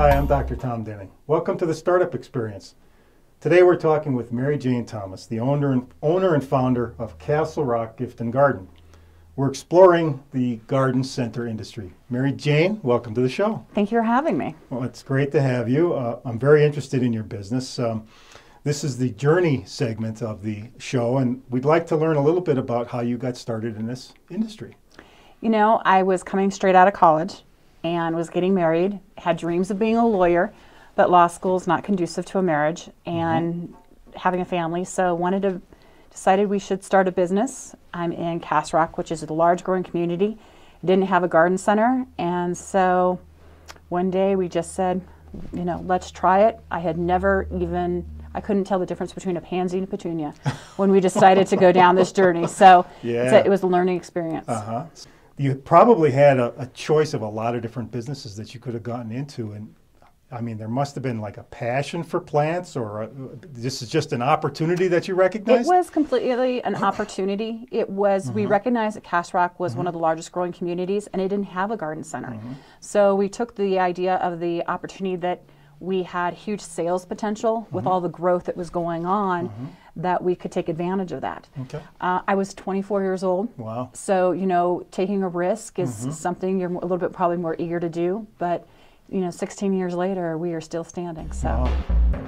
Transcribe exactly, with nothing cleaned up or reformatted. Hi, I'm Doctor Tom Duening. Welcome to the Startup Experience. Today we're talking with Mary Jane Thomas, the owner and, owner and founder of Castle Rock Gift and Garden. We're exploring the garden center industry. Mary Jane, welcome to the show. Thank you for having me. Well, it's great to have you. Uh, I'm very interested in your business. Um, this is the journey segment of the show, and we'd like to learn a little bit about how you got started in this industry. You know, I was coming straight out of college and was getting married, had dreams of being a lawyer, but law school is not conducive to a marriage and mm-hmm. having a family, so wanted to, decided we should start a business. I'm in Castle Rock, which is a large growing community. Didn't have a garden center, and so one day we just said, you know, let's try it. I had never even, I couldn't tell the difference between a pansy and a petunia when we decided to go down this journey, so yeah. It was a learning experience. Uh-huh. You probably had a, a choice of a lot of different businesses that you could have gotten into, and I mean, there must have been like a passion for plants, or a, this is just an opportunity that you recognized? It was completely an opportunity. It was, mm-hmm. we recognized that Castle Rock was mm-hmm. one of the largest growing communities, and it didn't have a garden center. Mm-hmm. So we took the idea of the opportunity that we had huge sales potential with mm-hmm. all the growth that was going on, mm-hmm. that we could take advantage of that. Okay. Uh, I was twenty-four years old. Wow. So, you know, taking a risk is mm-hmm. something you're a little bit probably more eager to do. But, you know, sixteen years later, we are still standing. So. Wow.